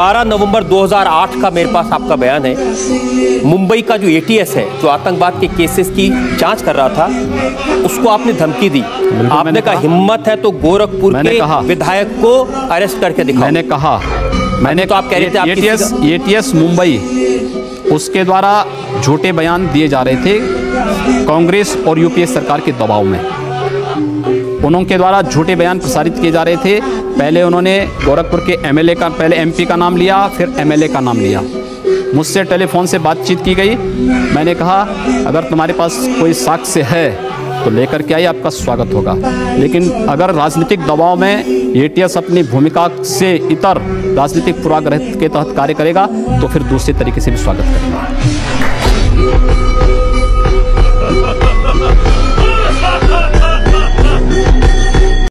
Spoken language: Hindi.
12 नवंबर 2008 का मेरे पास आपका बयान है। मुंबई का जो एटीएस है जो आतंकवाद के केसेस की जांच कर रहा था, उसको आपने धमकी दी। आपने कहा हिम्मत है तो गोरखपुर के विधायक को अरेस्ट करके दिखाओ। मैंने कहा, मैंने तो आप कह रहे थे एटीएस मुंबई, उसके द्वारा झूठे बयान दिए जा रहे थे कांग्रेस और यूपीए सरकार के दबाव में। उनके द्वारा झूठे बयान प्रसारित किए जा रहे थे। पहले उन्होंने गोरखपुर के एमएलए का, पहले एमपी का नाम लिया, फिर एमएलए का नाम लिया। मुझसे टेलीफोन से बातचीत की गई। मैंने कहा अगर तुम्हारे पास कोई साक्ष्य है तो लेकर के आइए, आपका स्वागत होगा। लेकिन अगर राजनीतिक दबाव में एटीएस अपनी भूमिका से इतर राजनीतिक पूर्वाग्रह के तहत कार्य करेगा तो फिर दूसरे तरीके से भी स्वागत करेगा।